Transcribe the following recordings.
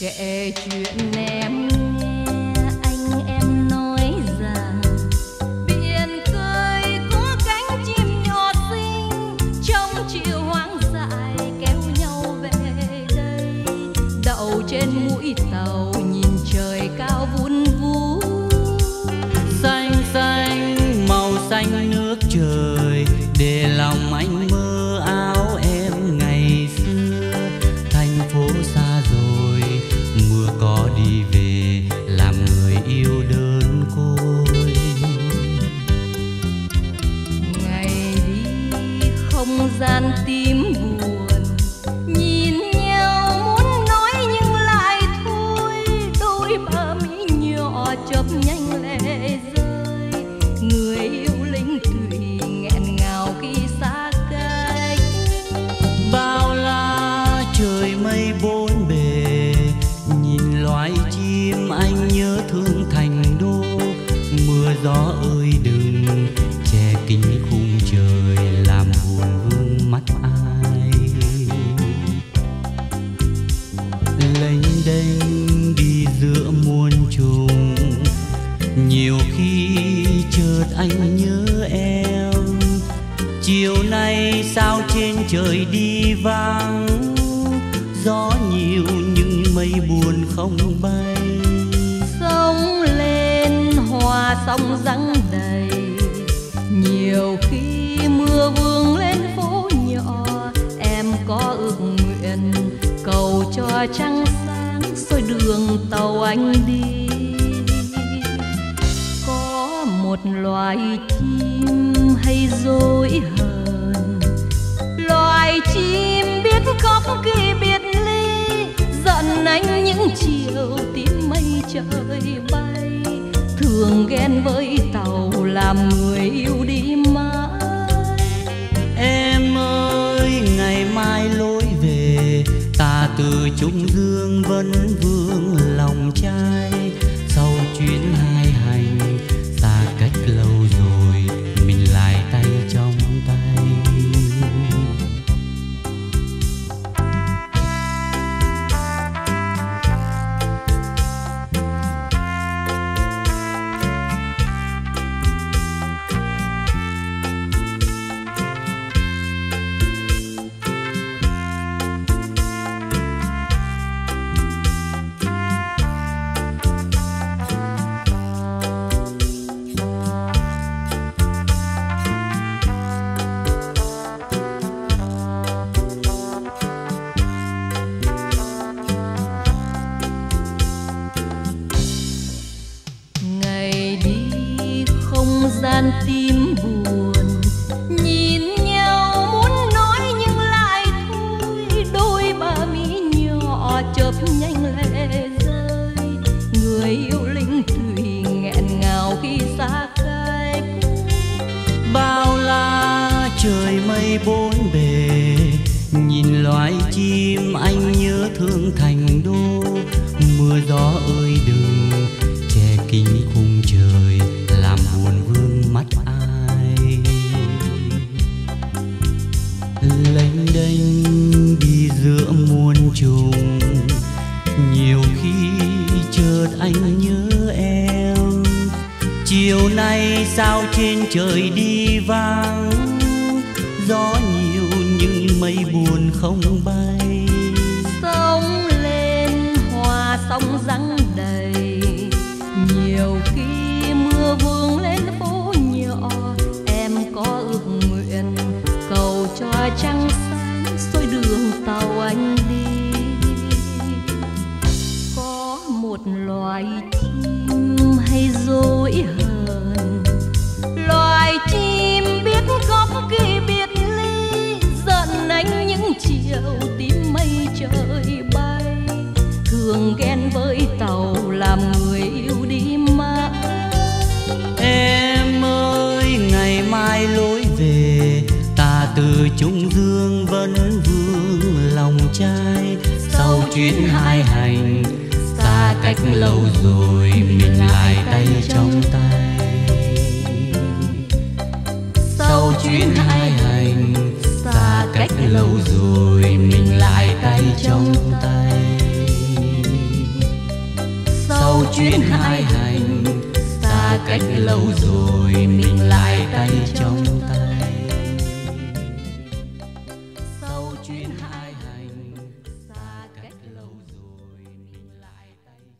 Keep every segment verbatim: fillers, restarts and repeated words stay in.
kể chuyện em. Trên mũi tàu nhìn trời cao vun vú, xanh xanh màu xanh nước trời, để lòng anh mơ áo em ngày xưa. Thành phố xa rồi mưa có đi về, làm người yêu đơn côi. Ngày đi không gian tím buồn, nhìn gió ơi đừng che kín khung trời, làm buồn vương mắt ai. Lênh đênh đi giữa muôn trùng, nhiều khi chợt anh nhớ em. Chiều nay sao trên trời đi vang, gió nhiều nhưng mây buồn không bay. Sông lên hoa sông răng đầy, nhiều khi mưa vương lên phố nhỏ. Em có ước nguyện cầu cho trăng sáng soi đường tàu anh đi. Có một loài chim hay dối hờn, loài chim biết khóc khi biệt ly, giận anh những chiều tím mây trời bay. Thường ghen với tàu làm người yêu đi mãi. Em ơi ngày mai lối về, ta từ Trung Dương vẫn vương lòng trai. Sau chuyến hai hành ta cách lâu rồi, mình lại tay trong tay. Gian tim buồn nhìn nhau muốn nói nhưng lại thôi, đôi ba mí nhỏ chớp nhanh lệ rơi. Người yêu linh thủy nghẹn ngào khi xa cách, bao la trời mây bốn bề, nhìn loài chim anh nhớ thương thành đô. Mưa gió ơi đừng che kín khung trời, làm buồn vương mắt ai. Lênh đênh đi giữa muôn trùng, nhiều khi chợt anh nhớ em. Chiều nay sao trên trời đi vang, gió nhiều nhưng mây buồn không bay. Sông lên hoa sông răng đầy, nhiều khi vương lên phố nhỏ. Em có ước nguyện cầu cho trăng sáng soi đường tàu anh đi. Có một loài chim hay dối hờn, loài chim biết khóc khi biệt ly, giận anh những chiều tím mây trời bay. Thường ghen với tàu làm người yêu đi mãi. Em ơi ngày mai lối về, ta từ Trung Dương vẫn vương lòng trai. Sau chuyến hai hành xa cách lâu rồi, mình lại tay trong tay. Sau chuyến hai hành xa cách lâu rồi, mình lại tay trong tay. chuyến hai hành, xa cách lâu rồi mình lại tay trong tay. Sau chuyến hai hành, xa cách lâu rồi mình lại tay trong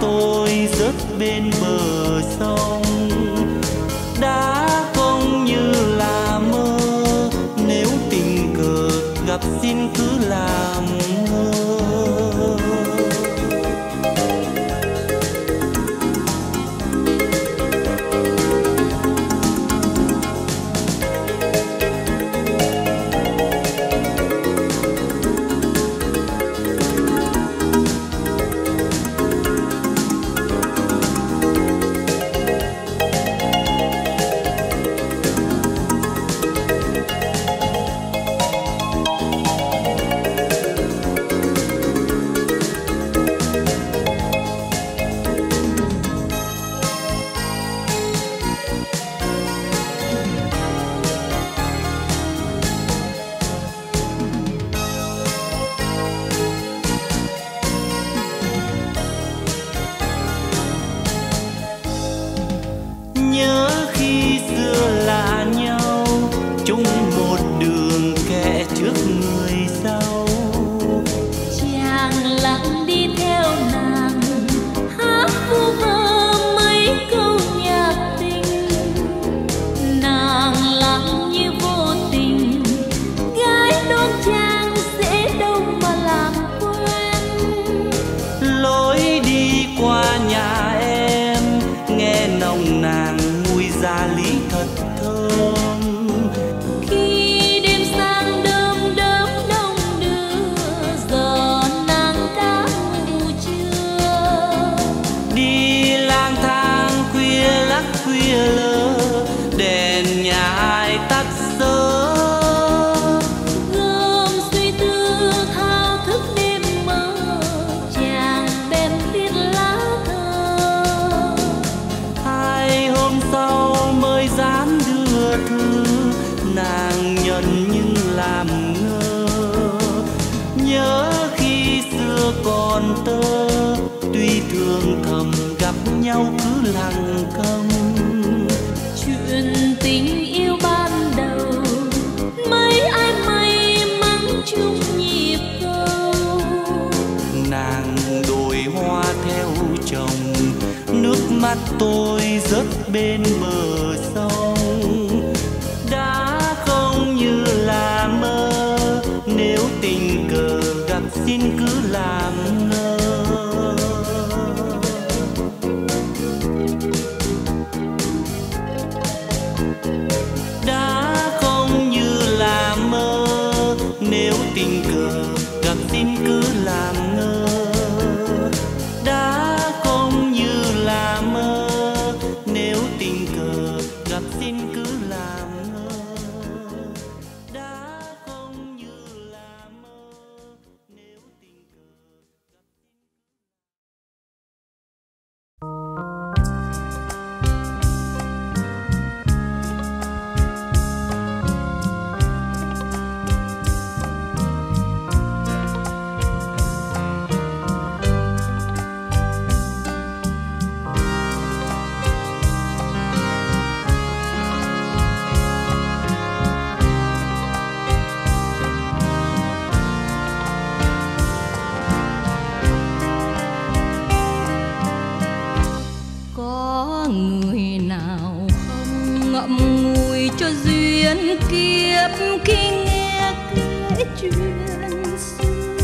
tôi rất bên bờ sông, đã không như là mơ, nếu tình cờ gặp xin cứ làm ngơ. Đã không như là mơ, nếu tình cờ gặp xin cứ kiếp khi nghe kể chuyện xưa,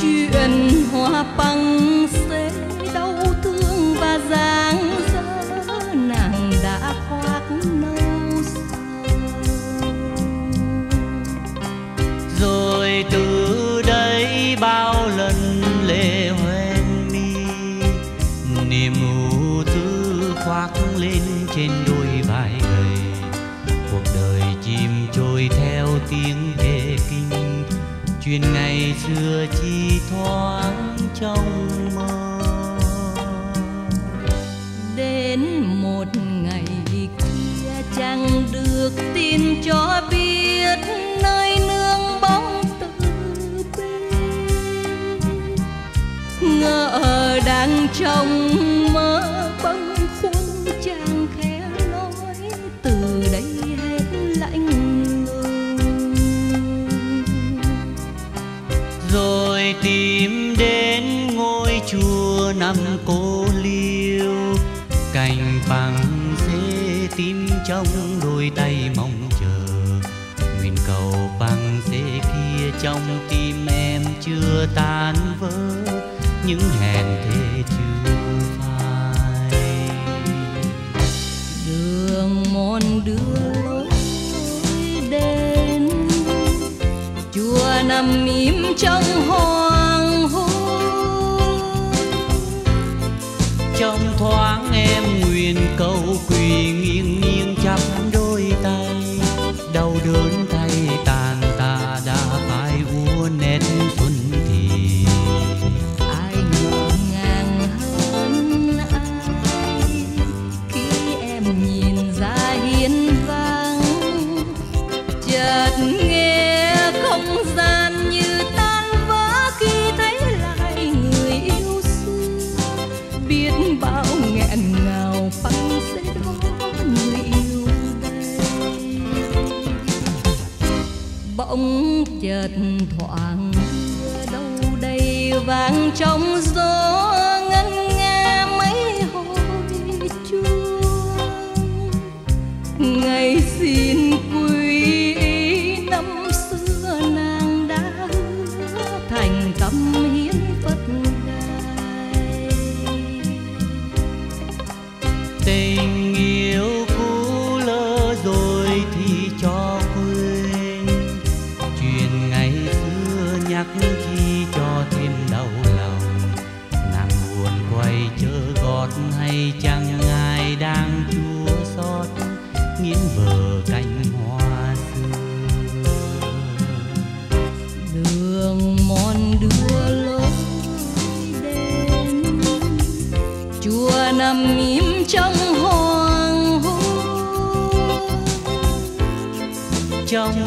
chuyện hoa băng sẽ đau thương và dáng dỡ nàng đã khoác nâu sương. Rồi từ đây bao lần lệ hoen mi, niềm ưu tư khoác lên trên đôi vai gầy. Cuộc đời chim trôi theo tiếng thê kinh, chuyện ngày xưa chỉ thoáng trong mơ. Đến một ngày kia chẳng được tin cho biết nơi nương bóng tự bê, ngỡ đang trong mơ bâng khuâng chàng khẽ nói từ đây hết lạnh lùng. Rồi tìm đến ngôi chùa nằm cô liêu, cành bằng dê tím trong đôi tay mong chờ, nguyện cầu bằng dê kia trong tim em chưa tan vỡ, những hẹn thề chưa phai. Đường mòn đưa lối đến chùa nằm im trong hoàng hôn, trong thoáng em nguyện cầu quỳ nghiêng nghiêng chắp đôi tay, đau đớn thay tàn ta đã phải úa nét xuân thì ai ngỡ ngàng hơn ai khi em nhìn ra hiên vang, chợt nghe không gian như tan vỡ khi thấy lại người yêu xưa, biết bao nghẹn ngào. Băng sẽ đón người yêu đây, bỗng chợt thoảng đâu đây vang trong gió ngân nga mấy hồi chuông. Ngày xin quy y năm xưa nàng đã hứa thành tâm hiến Phật đài. Tình yêu cũ lỡ rồi thì cho quên, chuyện ngày xưa nhắc chi cho thêm đau lòng. Nàng buồn quay chớ gót hay chẳng ai đang chua xót, nghiến vờ cánh hoa xưa. Đường mòn đưa lối đến chùa nằm im trong hoàng hôn, trong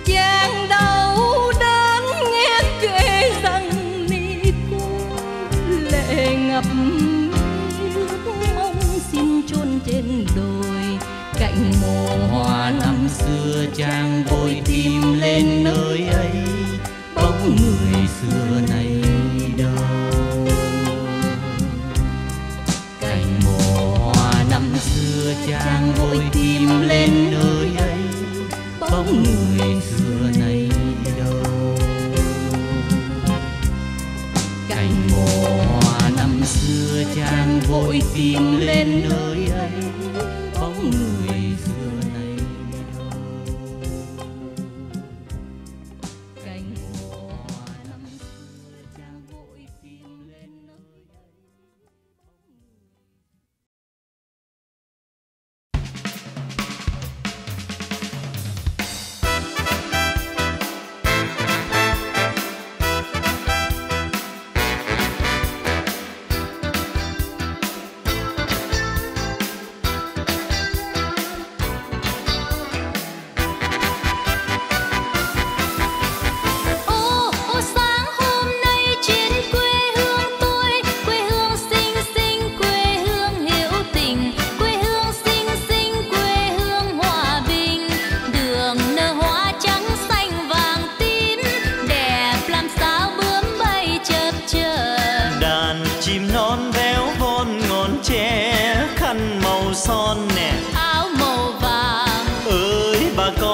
Chàng đau đớn nghe kể rằng ni cô lệ ngập nước mong xin chôn trên đồi, cạnh mồ hoa năm xưa chàng vội tìm lên nơi ấy, bóng người xưa này đâu. Cạnh mồ hoa năm xưa chàng vội tìm lên nơi ấy, bóng người xưa này đâu. Cạnh mồ hoa năm xưa chàng vội tìm lên nơi ấy, bóng người xưa.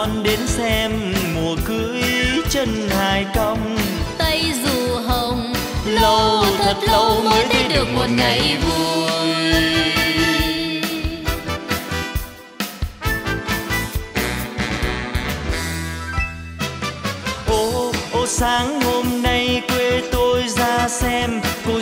con đến xem mùa cưới chân hài cong. Tây dù hồng lâu thật lâu mới thấy được một ngày vui. Ô ô sáng hôm nay quê tôi ra xem cô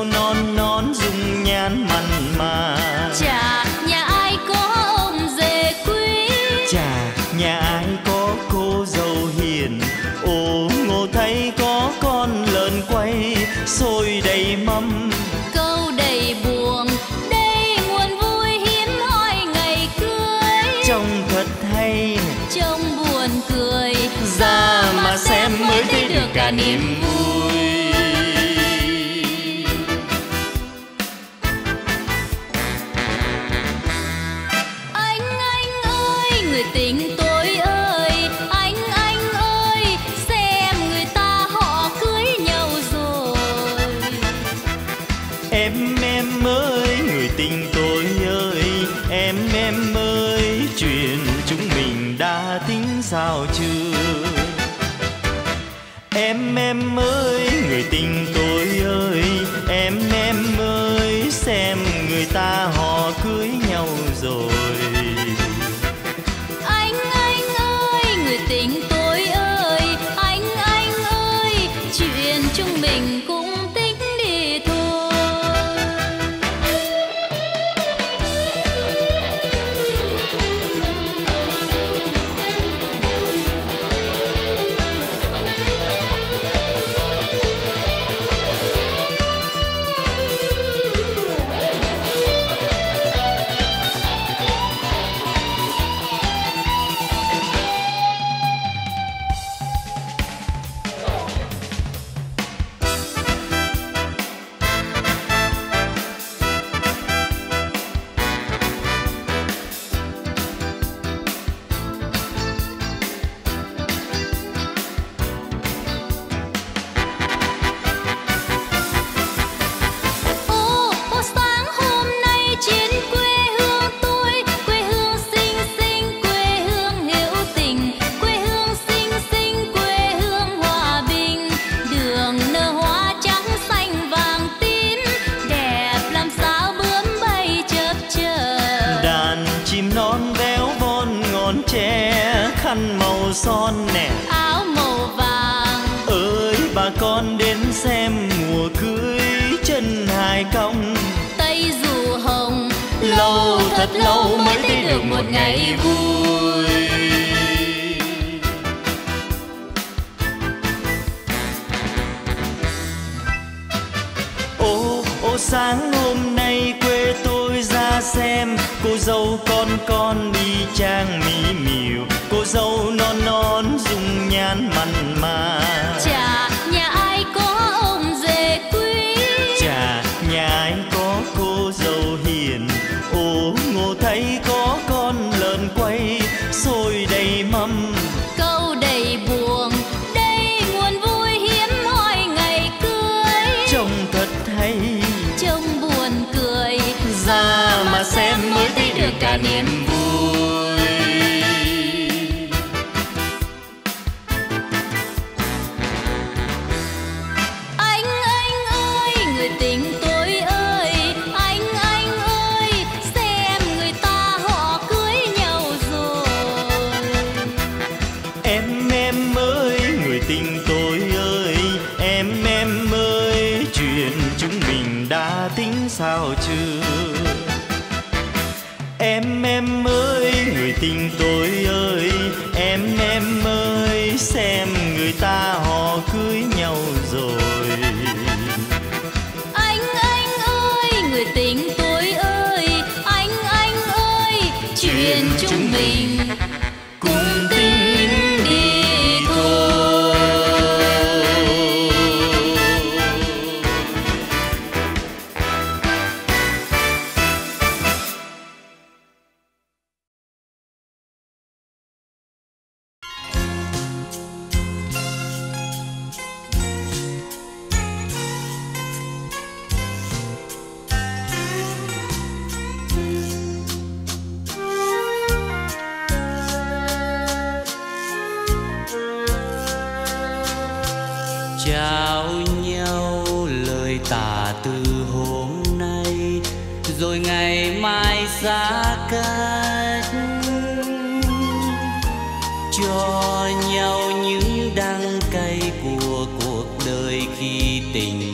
non nón dung nhan mặn mà. Chà nhà ai có ông rể quý, chà nhà ai có cô dâu hiền. Ô ngô thấy có con lợn quay sôi đầy mâm, câu đầy buồn đây nguồn vui hiếm hoi ngày cưới. Trông thật hay, trông buồn cười, ra mà xem mới thấy được cả niềm vui. Tình tôi ơi, anh anh ơi, xem người ta họ cưới nhau rồi. Em em ơi, người tình tôi ơi, em em ơi, chuyện chúng mình đã tính sao chưa? Em em ơi, người tình tôi ơi, em em ơi, xem người ta họ cưới nhau rồi. Tình tôi ơi, anh anh ơi, chuyện chúng mình cũng tính đi thôi. Son nè, áo màu vàng ơi, bà con đến xem mùa cưới chân hài cong. Tây dù hồng lâu thật lâu mới thấy được một ngày vui. Ô ô sáng hôm nay quê tôi ra xem cô dâu con con đi trang mỹ miều, cô dâu non non dung nhan mặn mà. Chà nhà ai có ông rể quý, chà nhà ai có cô dâu hiền. Ô ngô thấy có con lợn quay sôi đầy mâm, câu đầy buồn đây nguồn vui hiếm hoi ngày cưới. Trông thật hay, trông buồn cười, ra mà xem mới thấy được cả niềm vui. Sao chưa? Em em ơi, người tình tôi ơi, em em ơi, xem người ta họ cưới nhau rồi. Anh anh ơi, người tình tôi ơi, anh anh ơi, chuyện chúng mình cũng tính đi thôi. trao nhau lời tả từ hôm nay rồi ngày mai xa cách, cho nhau những đắng cay của cuộc đời khi tình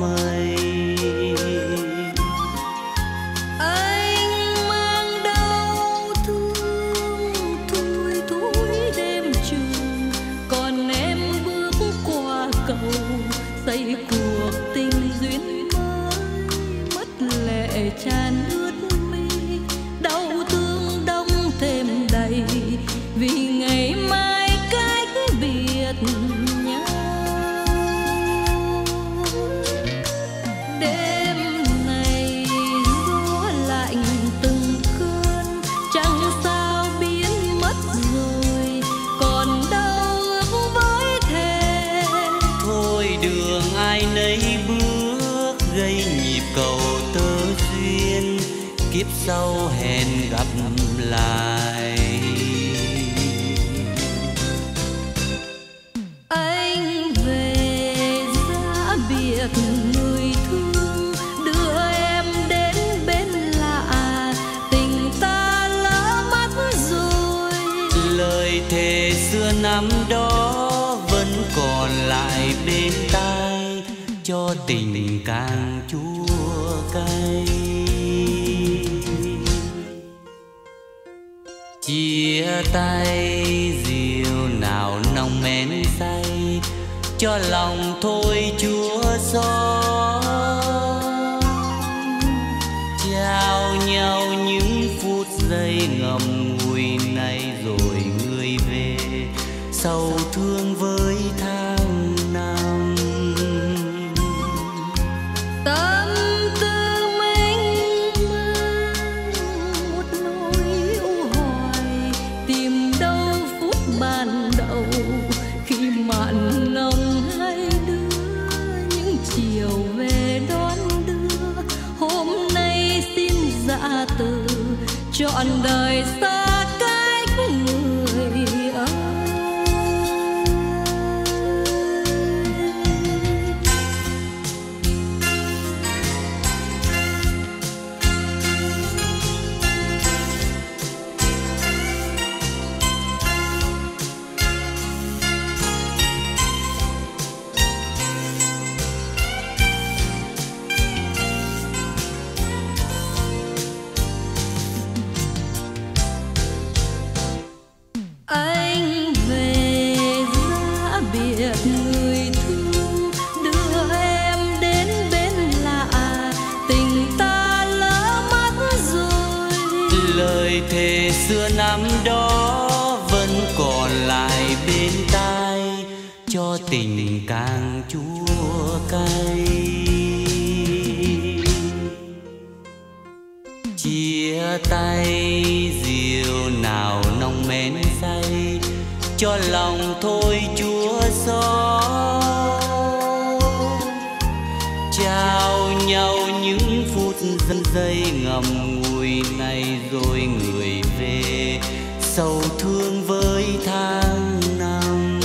mây. Tràn ướt mi đau thương đông thêm đầy vì ngày mai cách biệt nhau. Đêm này gió lạnh từng cơn chẳng sao biến mất rồi, còn đâu ước với thề thôi đường ai nấy bước gây nhịp cầu kiếp sau hẹn gặp lại. Anh về ra biệt người thương đưa em đến bên lạ, tình ta lỡ mất rồi. Lời thề xưa năm đó vẫn còn lại bên tai cho tình càng chua cay. Chia tay rượu nào nồng men say cho lòng thôi chúa xót, trao nhau những phút giây ngậm ngùi này rồi người về sầu thương với tháng năm. Từ trọn đời xa cách người ơi. Xưa năm đó vẫn còn lại bên tai cho tình càng chua cay. Chia tay rượu nào nồng men say cho lòng thôi chua xót, trao nhau những phút giây giây ngậm ngùi này rồi người về sầu thương với tháng năm.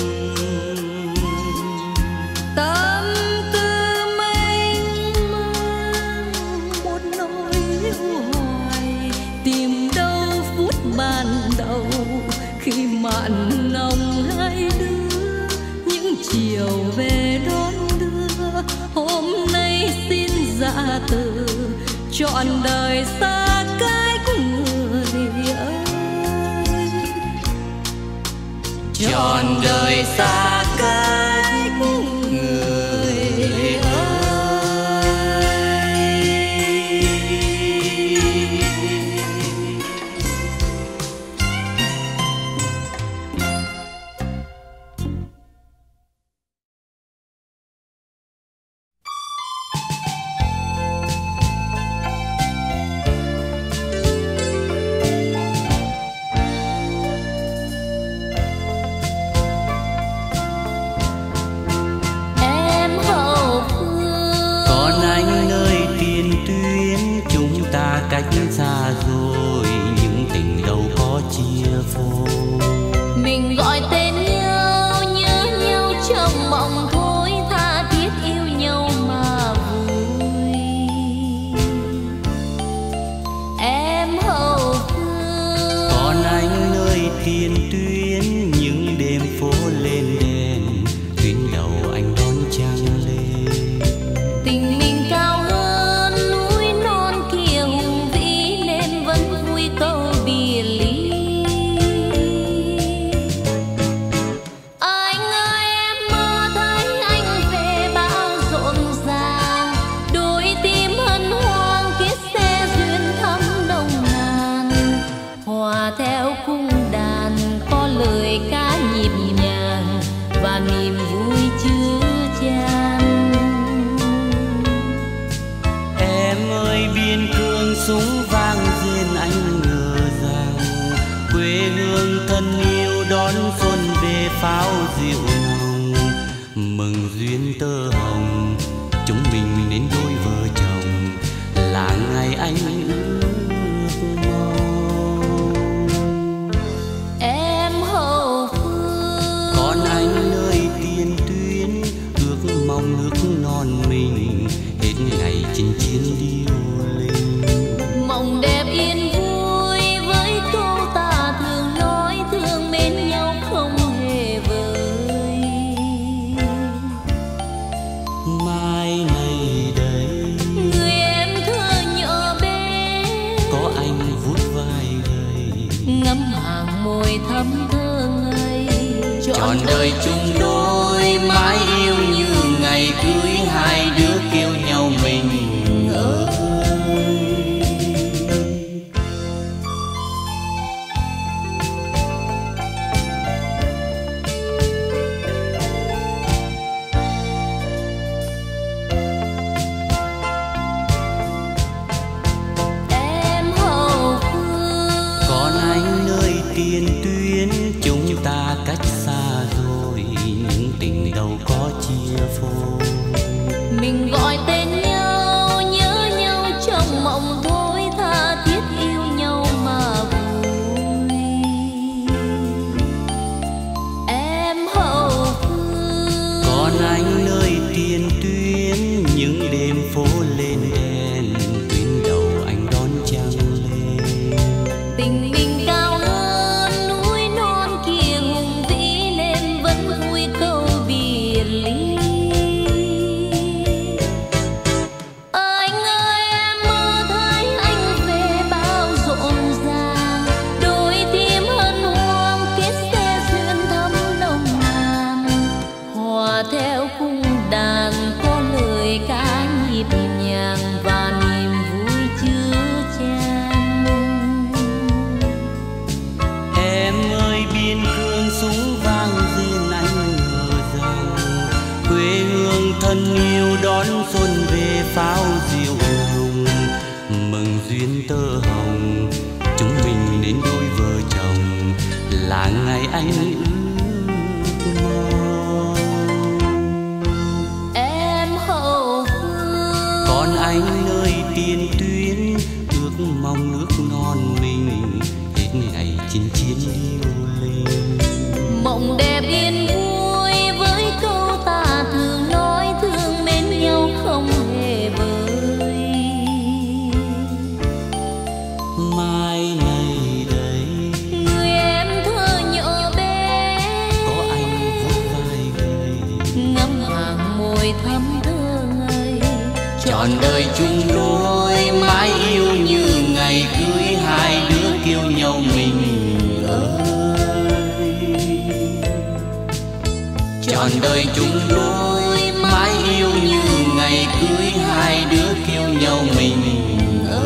Tâm tư mênh mang một nỗi yêu hoài, tìm đâu phút ban đầu khi mặn nồng hai đứa những chiều về đón đưa, hôm nay xin dạ từ trọn đời xa cách người ơi, trọn đời xa cách người ơi. biên cương súng vang riêng, anh ngờ rằng quê hương thân yêu đón xuân về pháo rượu nồng. Mừng duyên tơ hồng chúng mình đến đôi vợ chồng là ngày anh ước mong. Em hậu phương con anh nơi tiền tuyến, ước mong nước non mình hết ngày chinh chiến điêu linh. Mộng đẹp yên vui với câu ta thường nói thương mến nhau không hề vơi. Mai này đây người em thơ nhỏ bé, có anh vuốt vai gầy ngắm hàng môi thắm thơ ngây. Chọn, Chọn đời chung đôi mãi yêu như ngày cưới hai đứa kêu nhau mình ở. Em hậu phương còn anh nơi tiền tuyến, chúng ta cách xa rồi những tình đâu có chia phôi. Mình gọi tên nhau nhớ nhau trong mộng thôi, tha thiết yêu nhau mà vui. Em hậu phương còn anh nơi tiền tuyến, những đêm phố lên đèn tuyến đầu anh đón trăng lên. Tình mình cao hơn núi non kia hùng vĩ nên vẫn vui câu biệt ly. Anh ơi em mơ thấy anh về bao rộn ràng, đôi tim hân hoan kết xe duyên thắm nồng nàn. Hòa theo cung đàn có lời ca nhịp nhàng và niềm vui chứa chan. Em ơi biên cương súng vang riêng, anh ngờ rằng quê hương thân yêu đón xuân về pháo diệu hồng. Mừng duyên tơ hồng chúng mình đến đôi vợ chồng là ngày anh ước mong. Em hậu phương còn anh nơi tiền tuyến, ước mong nước non mình hết ngày chinh chiến điêu linh. mộng đẹp yên vui với câu ta thường nói thương mến nhau không hề vơi. Mai này đây người em thơ nhỏ bé, có anh vuốt vai gầy ngắm hàng môi thắm thơ ngây. Chọn đời chung đôi mãi yêu như ngày cưới hai đứa kêu nhau mình ơi. Chọn đời chung đôi mãi yêu như ngày cưới hai đứa kêu nhau mình ơi.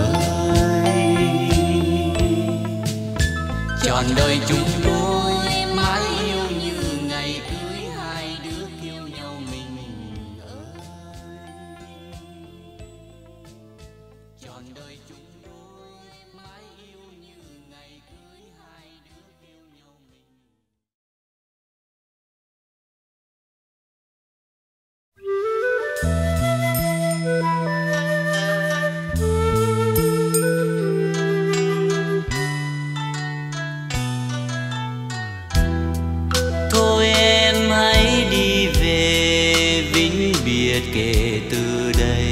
Chọn đời chung đôi mãi yêu như ngày cưới hai đứa kêu nhau mình ơi. Chọn đời chung đôi mãi yêu như ngày cưới hai đứa kêu nhau mình. Thôi em hãy đi về vĩnh biệt, kể từ đây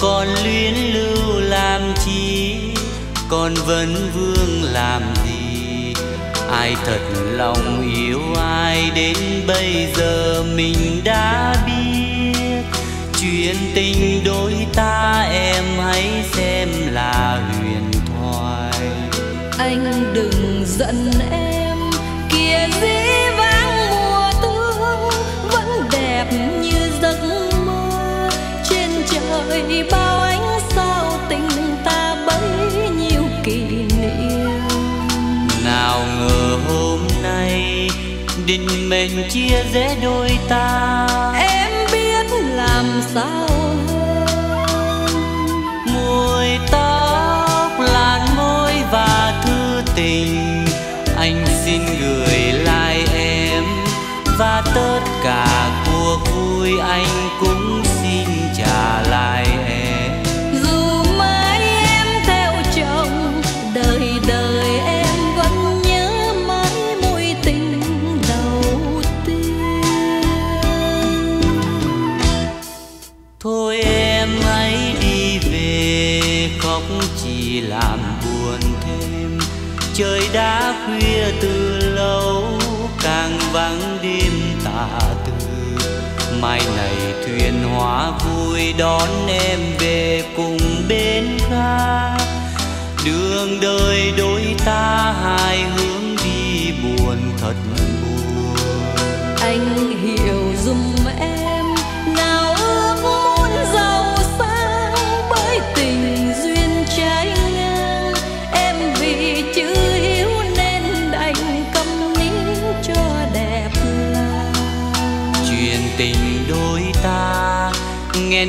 còn luyến lưu làm chi, còn vấn vương làm gì. Ai thật lòng yêu ai đến bây giờ mình đã biết, chuyện tình đôi ta em hãy xem là huyền thoại. Anh đừng giận em kia dĩ vãng mùa thương, vẫn đẹp như giấc mơ trên trời bao ánh sao. Tình ta bấy nhiêu kỷ niệm, nào ngờ hôm nay định mệnh chia rẽ đôi ta. Em biết làm sao hơn. Môi đã khuya từ lâu, càng vắng đêm tà tư. Mai này thuyền hóa vui đón em về cùng bến ga. Đường đời đôi ta hai hướng đi buồn thật buồn. Anh hiểu dùm em, nào ước muốn giàu sang bởi tình duyên trái ngang. Em vì chữ hiếu nên đành câm nín cho đẹp lòng. Chuyện tình đôi ta nghẹn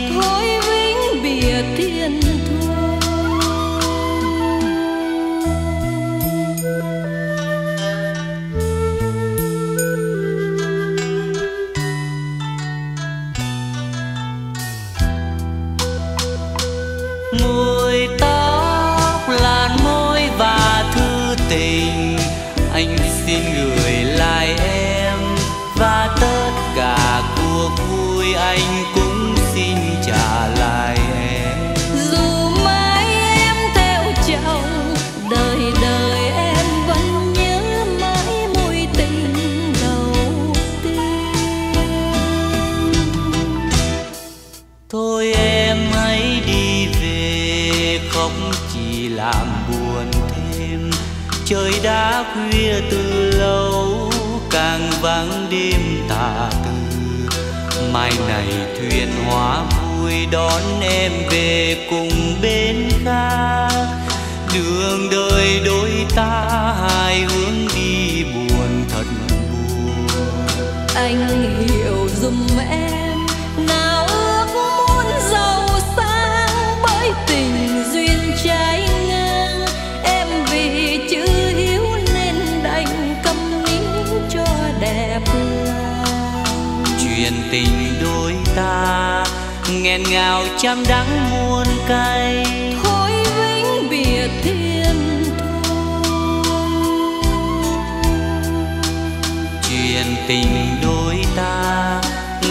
Thôi vĩnh biệt thiên mùi tóc làn môi và thư tình. Anh xin gửi lại em và tất cả cuộc vui anh cũng xin trả lại em. Dù mãi em theo chồng đời đời em vẫn nhớ mãi mối tình đầu tiên. Thôi em hãy đi về không chỉ làm buồn thêm. Trời đã khuya từ lâu, càng vắng đêm tà tư. Mai này thuyền hóa vui đón em về cùng bến ga. Đường đời đôi ta hai hướng đi buồn thật buồn. Anh hiểu dùm em, nào ước muốn giàu sang bởi tình duyên trái ngang. Em vì chữ hiếu nên đành câm nín cho đẹp lòng. Chuyện tình đôi ta nghẹn ngào trăm đắng muôn cay. Thôi vĩnh biệt thiên thu. Chuyện tình đôi ta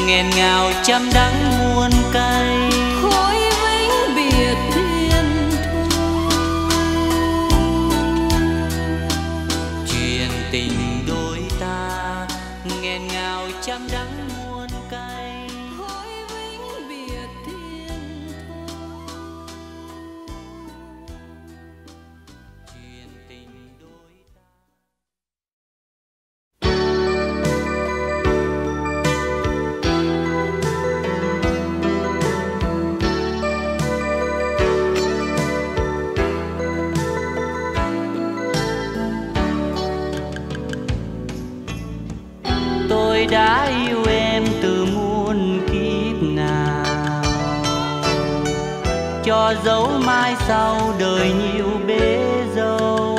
nghẹn ngào trăm đắng muôn cay. Thôi vĩnh biệt thiên thu. Chuyện tình đôi ta nghẹn ngào trăm đắng muôn cay. Thôi vĩnh biệt thiên thu. Chuyện tình đôi ta. Tôi đã yêu em từ muôn kiếp nào, cho dấu mai sau đời nhiều bế dâu.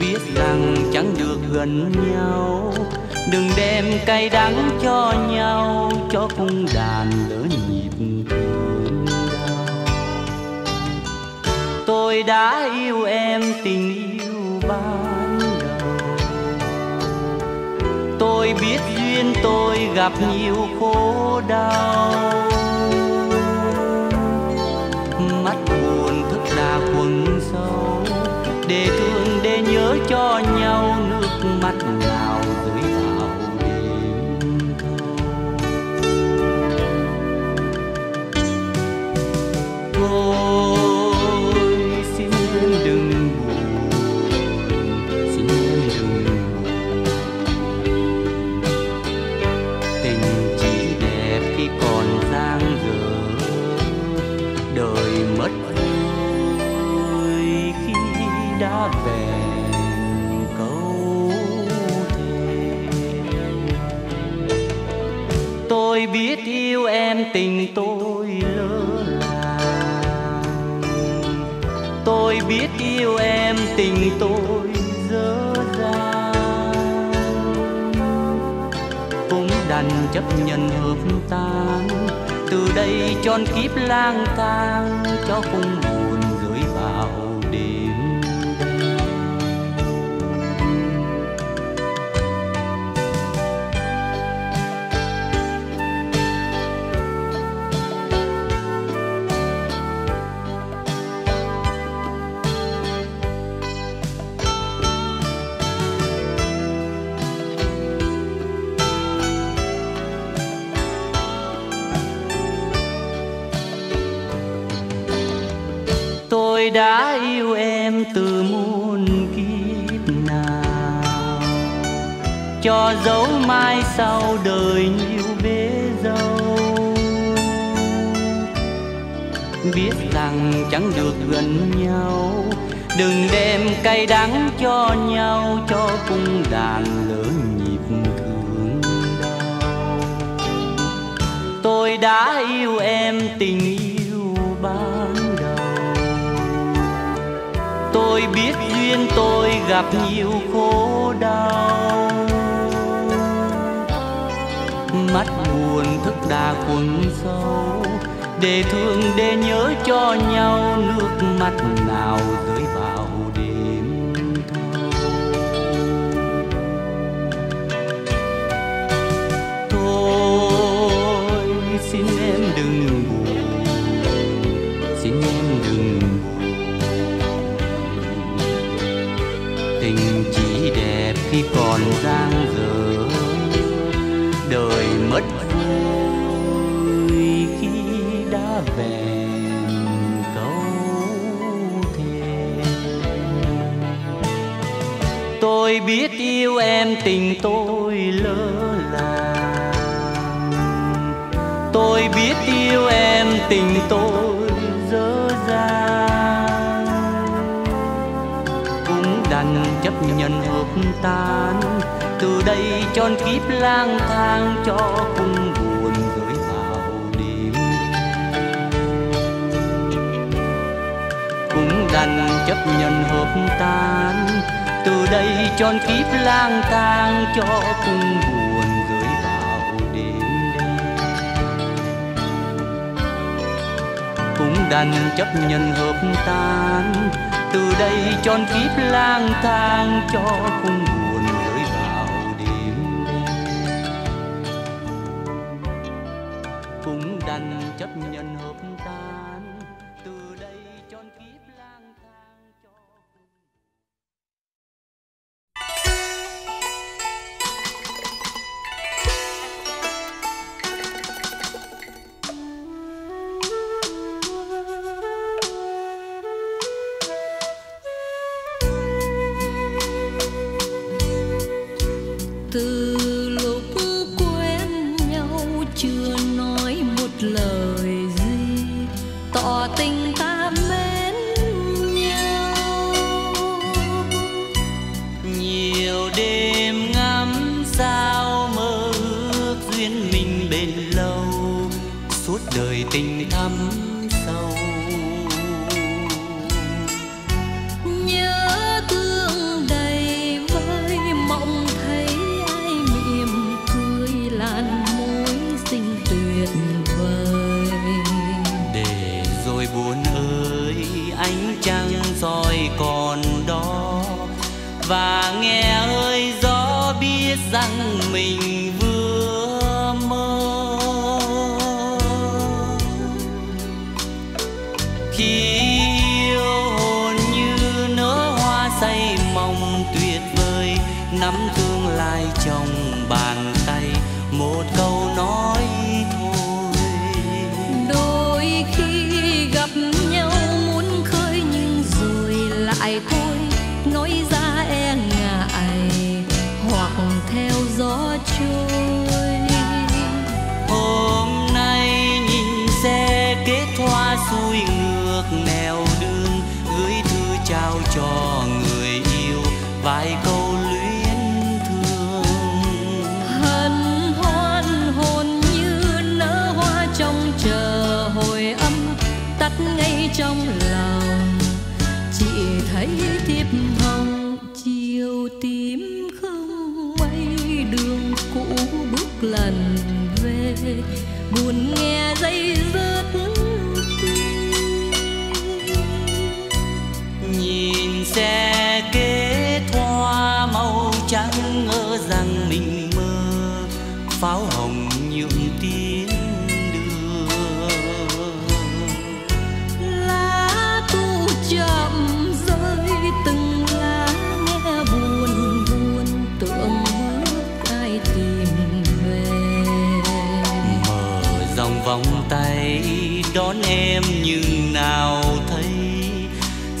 Biết rằng chẳng được gần nhau, đừng đem cay đắng cho nhau, cho cung đàn lỡ nhịp thương đau. Tôi đã yêu em tình yêu bao. Tôi biết duyên tôi gặp nhiều khổ đau. Mắt buồn thức ra quần sâu, để thương để nhớ cho nhau, nước mắt nào rơi vào đêm thâu. Thôi xin em đừng buồn, xin em đừng buồn. Đã bèn câu thề. Tôi biết yêu em tình tôi lỡ làng. Tôi biết yêu em tình tôi dở dang. Cũng đành chấp nhận hợp tan. Từ đây trọn kiếp lang thang, cho cùng buồn gửi vào. đã yêu em từ muôn kiếp nào, cho dấu mai sau đời nhiều bế dâu. Biết rằng chẳng được gần nhau, đừng đem cay đắng cho nhau, cho cung đàn lỡ nhịp thương đau. Tôi đã yêu em tình yêu ban đầu, tôi biết duyên tôi gặp nhiều khổ đau. Mắt buồn thức đã cuốn sâu, để thương để nhớ cho nhau, nước mắt nào rơi vào đêm thâu. Thôi xin em đừng buồn, xin em đừng buồn. Tình chỉ đẹp khi còn dang dở, đời mất về câu thề. Tôi biết yêu em tình tôi lỡ làng, tôi biết yêu em tình tôi dở dang. Cũng đành chấp nhận hợp tan, từ đây trọn kiếp lang thang cho cùng. Đành chấp nhận hợp tan, từ đây trọn kiếp lang thang cho cùng buồn gửi vào đêm đây. Cũng đành chấp nhận hợp tan, từ đây trọn kiếp lang thang cho cùng buồn. Vòng tay đón em nhưng nào thấy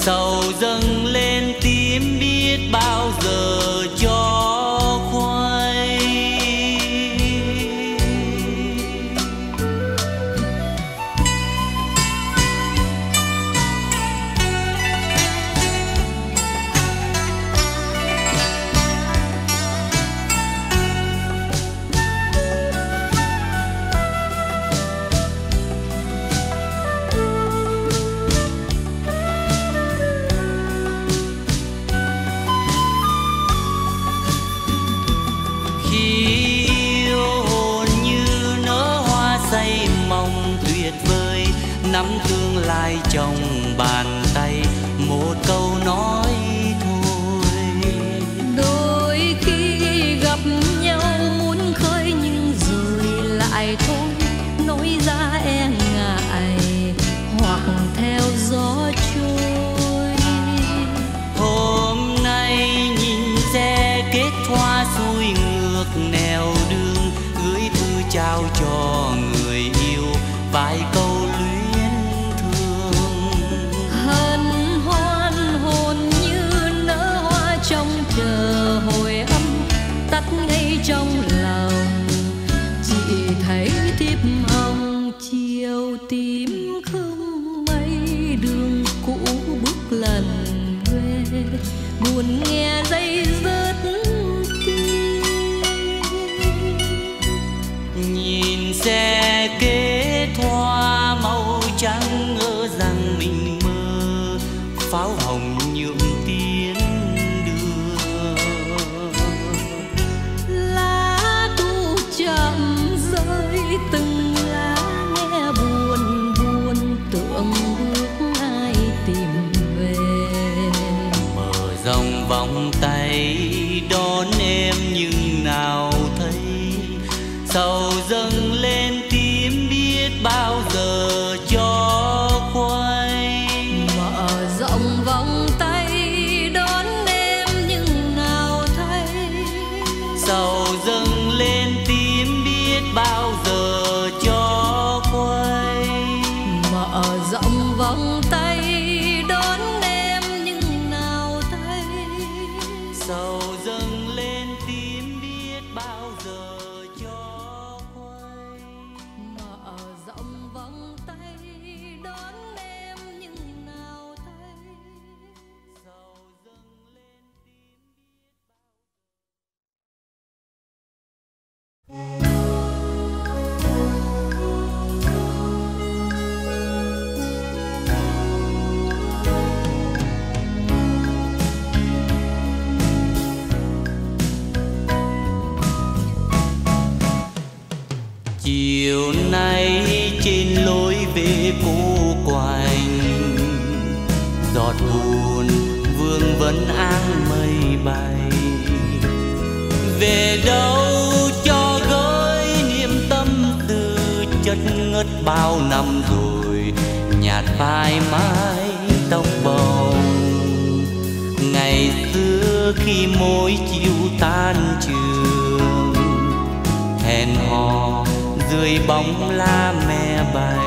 sầu dâng lên tím biết bao giờ cho khoai. Nắm tương lai trong bàn tay, một câu nói thôi. Đôi khi gặp nhau muốn khơi nhưng rồi lại thôi, nói ra e ngại hoặc theo gió trôi. Hôm nay nhìn xe kết hoa xuôi ngược nẻo đường, gửi thư trao cho người yêu vài câu. Trong lòng chị thấy thiếp hồng chiều tím không mấy, đường cũ bước lần về buồn nghe dây rớt tim. Nhìn xe kết hoa màu trắng ngỡ rằng mình mơ, pháo hồng nhuộm từng lá nghe buồn buồn, tưởng ước ai tìm về. Mở rộng vòng tay đón em nhưng nào thấy, sầu dâng lên tím biết bao giờ cho quay. Mở rộng vòng tay đón em nhưng nào thấy, sầu dâng lên tím biết bao giờ. Vòng tay đón em nhưng nào thấy, sầu dâng lên tím biết bao giờ cho quay. Mở rộng vòng tay đón em nhưng nào thấy, sầu dâng lên tím biết bao giờ. Chiều nay trên lối về cô quạnh, giọt buồn vương vấn áng mây bay. Về đâu cho gửi niềm tâm tư chất ngất bao năm rồi, nhạt phai mái tóc bồng. Ngày xưa khi mỗi chiều tan trường, hẹn hò dưới bóng lá me bay.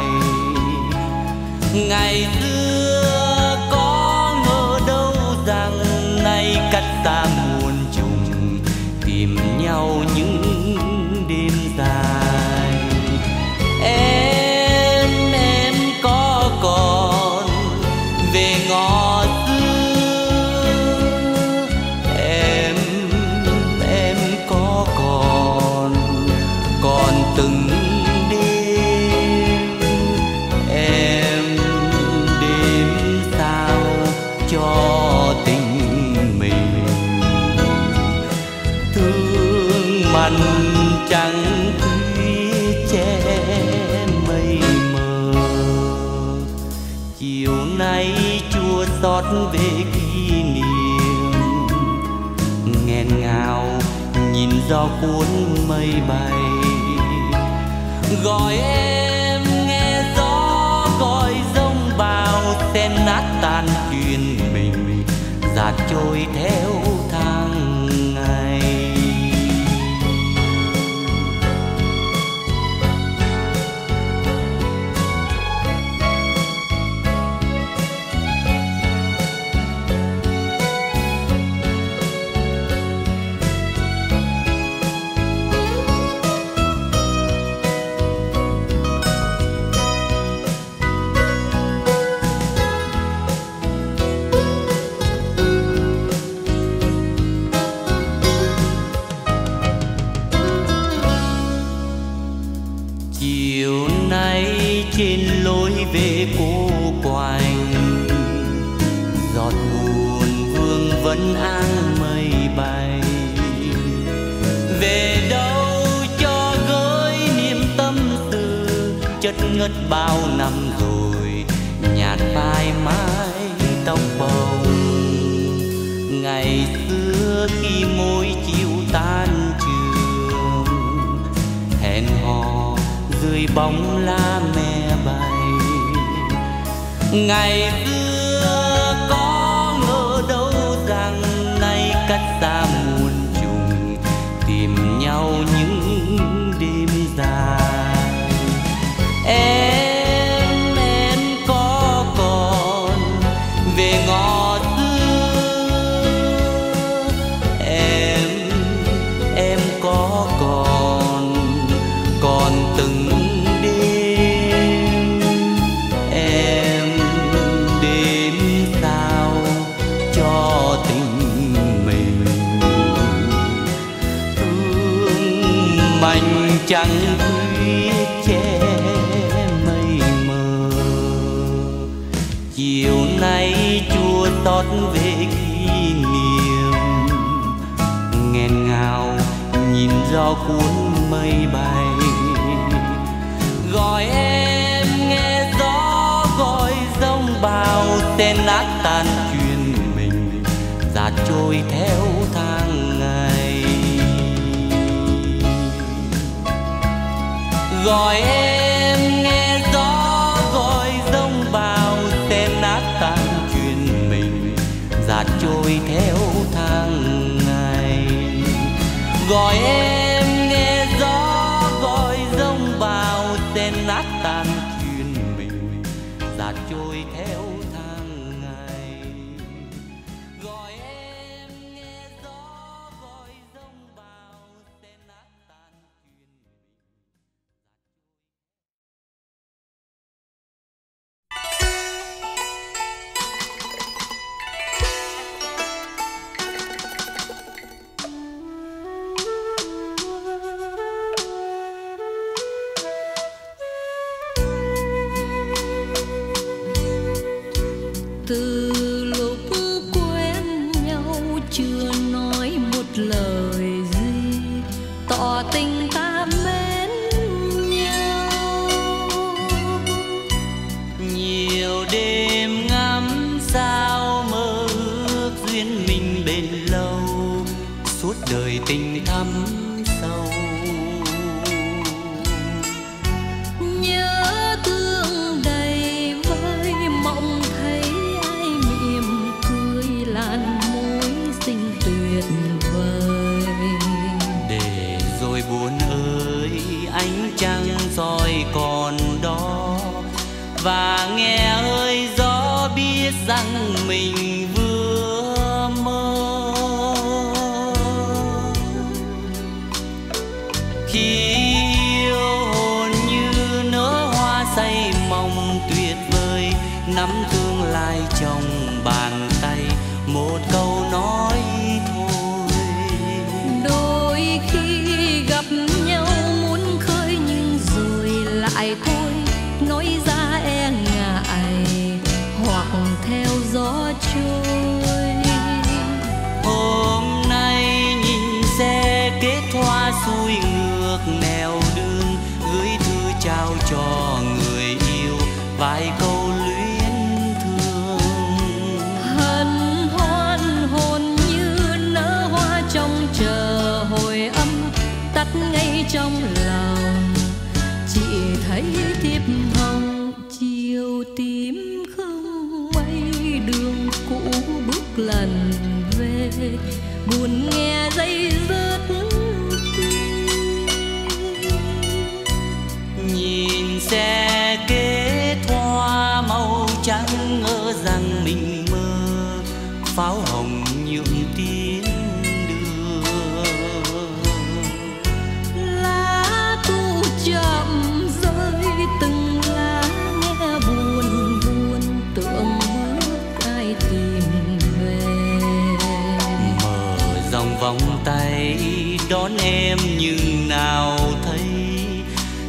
Ngày xưa có ngờ đâu rằng nay cách ta muôn trùng, tìm nhau những đêm dài. Em, em có còn về ngõ xưa, em, em có còn còn từng trắng quý che mây mờ. Chiều nay chua xót về kỷ niệm, nghẹn ngào nhìn gió cuốn mây bay. Gọi em nghe gió gọi rông bão, sen nát tan duyên mình dạt trôi theo tháng ngày. Chiều nay trên lối về cô quạnh, giọt buồn vương vấn áng mây bay. Về đâu cho gửi niềm tâm tư chất ngất bao năm rồi, nhạt phai mái tóc bồng. Ngày xưa khi môi chiều tan trường, hẹn hò dưới bóng lá me bay. Ngày xưa có ngờ đâu rằng nay cách xa muôn trùng, tìm nhau những đêm dài. Em em có còn về ngõ? Chẳng quý che mây mờ, chiều nay chua xót về kỷ niệm, nghẹn ngào nhìn gió cuốn mây bay. Gọi em nghe gió gọi dông bào, tên nát tan chuyện mình dạt trôi theo tháng ngày. Gọi em nghe gió gọi dông bào, tên nát tan chuyện mình dạt trôi theo tháng ngày. Gọi em nghe gió gọi dông bào, tên nát tan chuyện mình dạt trôi theo tháng ngày. Gọi em nghe gió gọi dông bào, tên nát tan chuyện mình.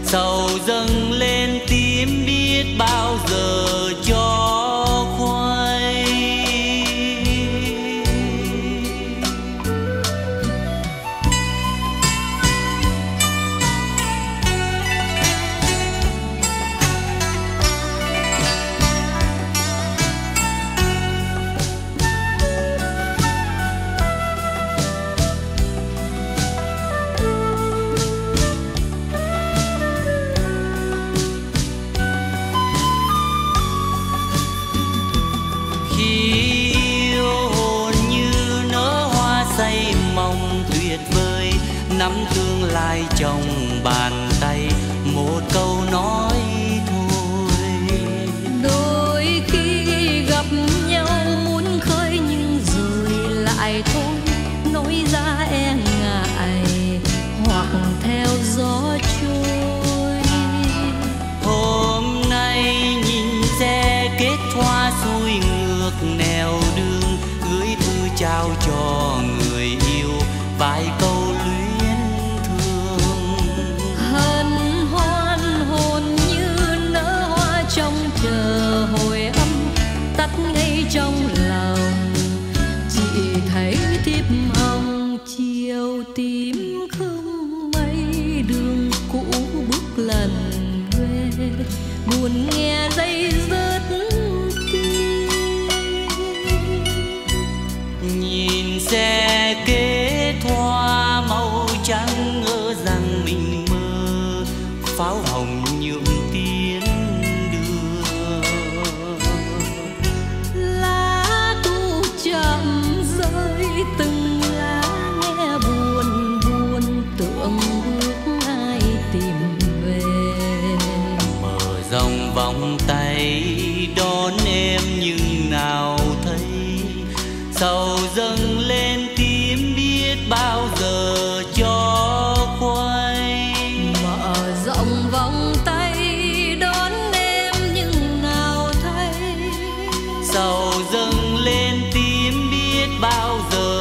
sầu dâng lên tím biết bao giờ cho khoai. Trong bàn tay một câu nói thôi, đôi khi gặp nhau muốn khơi nhưng rồi lại thôi, nói ra e ngại hoặc theo gió trôi. Hôm nay nhìn xe kết hoa xuôi ngược nẻo đường, gửi thư trao cho người yêu vài câu trong lòng, chị thấy thiếp hồng chiều tím không mấy, đường cũ bước lần về buồn nghe dây rớt tim. Nhìn xe kết hoa màu trắng ngỡ rằng mình mơ, pháo hồng nhượng từng lá nghe buồn buồn, tưởng ước ai tìm về. Mở rộng vòng tay đón em nhưng nào thấy, sầu dâng lên tím biết bao giờ cho quay. Mở rộng vòng tay đón em nhưng nào thấy, sầu dâng lên tím biết bao giờ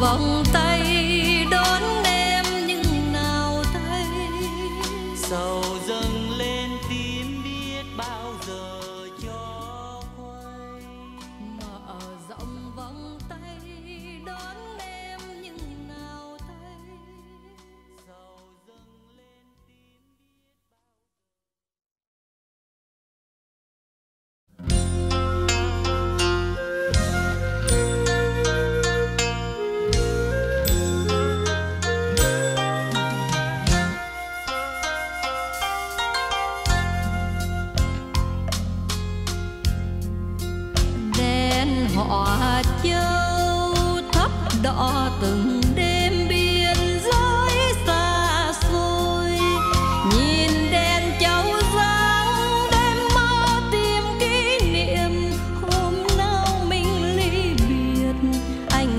vòng tay đón em nhưng nào thấy, sầu dâng lên tím biết bao giờ cho quay. Mở rộng vòng tay đón em nhưng nào thấy, sầu dâng lên tím biết bao giờ. Họa châu thấp đỏ từng đêm biên giới xa xôi, nhìn đèn châu giáng đêm mơ tìm kỷ niệm hôm nào mình ly biệt. Anh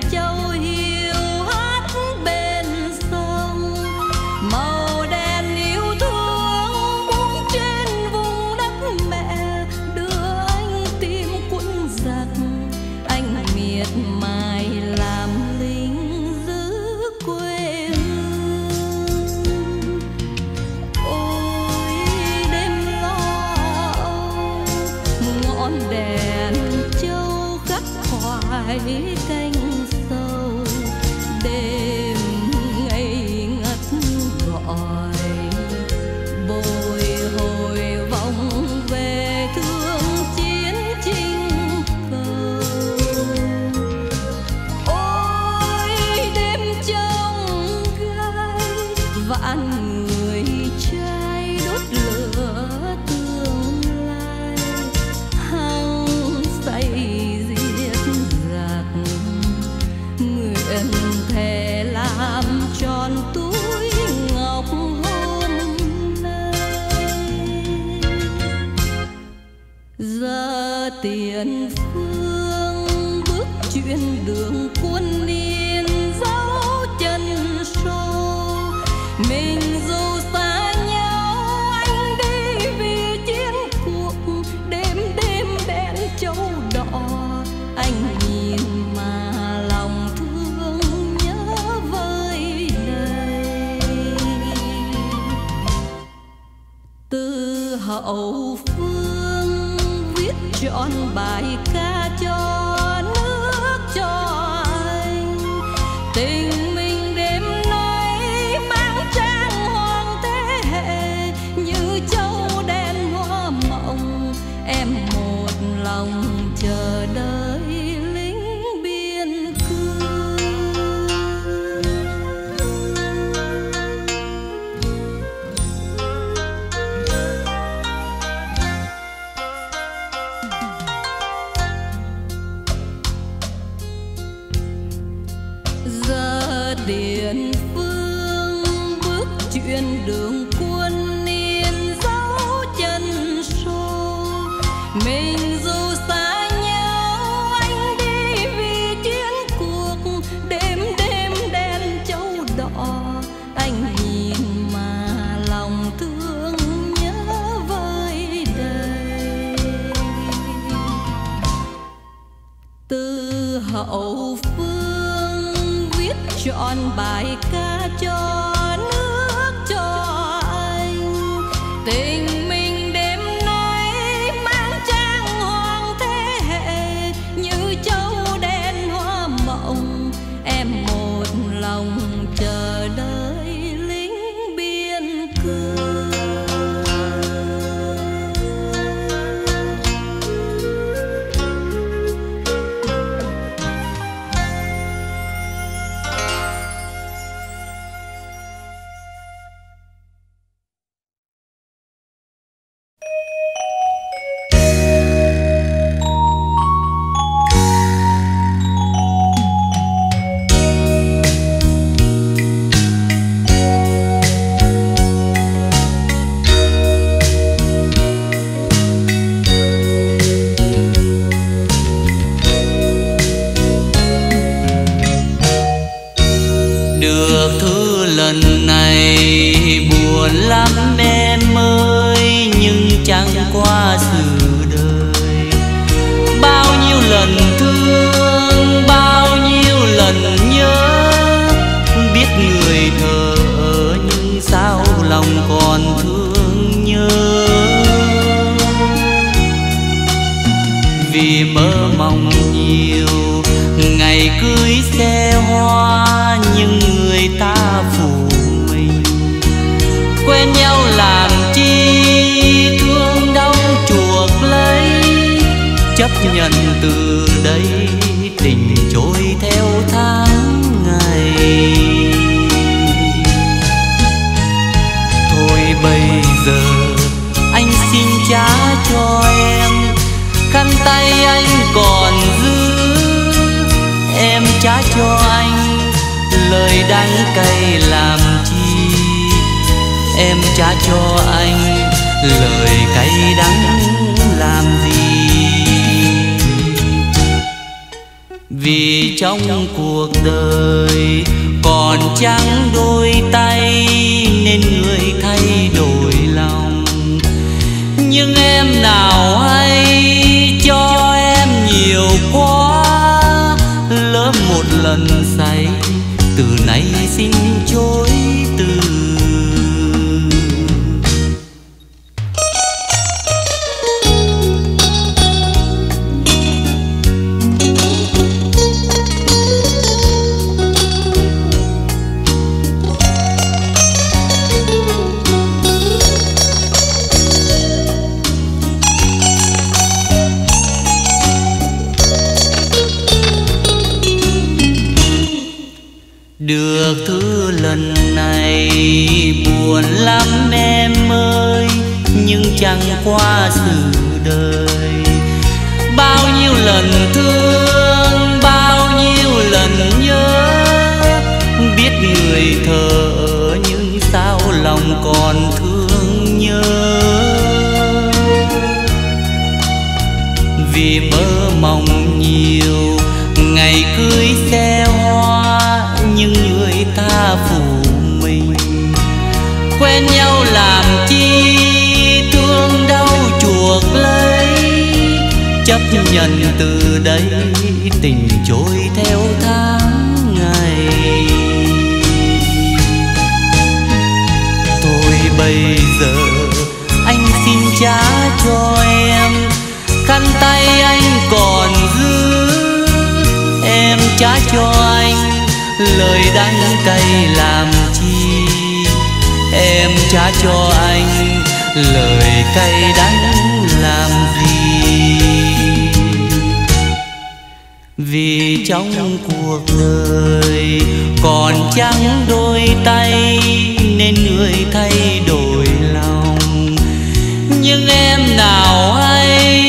châu hiu hát bên sông, màu đèn yêu thương buông trên vùng đất mẹ, đưa anh tim quấn giặc. Anh miệt mài làm lính giữ quê hương. Ôi đêm lo âu, ngọn đèn châu khắc khoải cánh sâu, đêm ngày ngất gọi bồi hồi vòng về thương chiến chinh cầu. Ôi đêm trong gai vạn người trai đốt lửa tương lai, hăng say thề làm tròn túi ngọc hôm nay. Giờ tiền phương bước chuyện đường quân yên dấu chân sâu mình. hậu phương viết trọn bài ca cho nước cho anh. Tình mình đêm nay mang trang hoàng thế hệ như châu đen hoa mộng, em một lòng chờ đợi lính biên cương. Giờ Điền Phương bước chuyện đường quân yên dấu chân sâu mình. Từ hậu phương viết trọn bài ca cho nước cho anh. Tình mình đêm nay mang trang hoàng thế hệ như châu đen hoa mộng, em một lòng chờ đợi lính biên cương. Bây giờ anh xin giá cho anh, lời đắng cay làm chi. Em trả cho anh, lời cay đắng làm gì. Vì trong cuộc đời còn chẳng đôi tay, nên người thay đổi lòng. Nhưng em nào hay